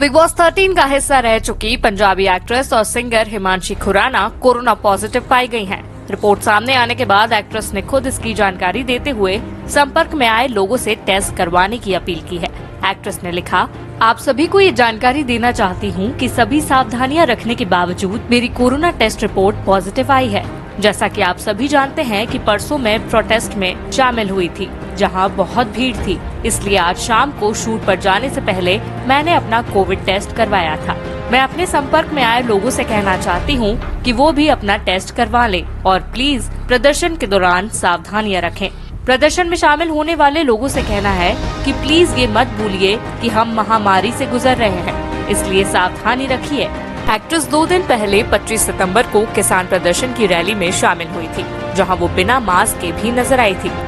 Big boss 13 का हिस्सा रह चुकी पंजाबी एक्ट्रेस और singer Himanshi Khurana corona positive पाई गई हैं। रिपोर्ट सामने आने के बाद एक्ट्रेस ने खुद इसकी जानकारी देते हुए संपर्क में आए लोगों से टेस्ट करवाने की अपील की है। एक्ट्रेस ने लिखा, आप सभी को ये जानकारी देना चाहती हूँ कि सभी सावधानियां रखने के बावजूद मेरी कोरोना टेस्ट रिपोर्ट पॉजिटिव आई है। जैसा कि आप सभी जानते हैं कि परसों मैं प्रोटेस्ट में शामिल हुई थी, जहां बहुत भीड़ थी, इसलिए आज शाम को शूट पर जाने से पहले मैंने अपना कोविड टेस्ट करवाया था। मैं अपने संपर्क में आए लोगों से कहना चाहती हूं कि वो भी अपना टेस्ट करवा लें और प्लीज प्रदर्शन के दौरान सावधानियां रखें। प्रदर्शन में शामिल होने वाले लोगों से कहना है कि प्लीज ये मत भूलिए कि हम महामारी से गुजर रहे हैं, इसलिए सावधानी रखिए। एक्ट्रेस 2 दिन पहले 25 सितंबर को किसान प्रदर्शन की रैली में शामिल हुई थी, जहां वो बिना मास्क के भी नजर आई थी।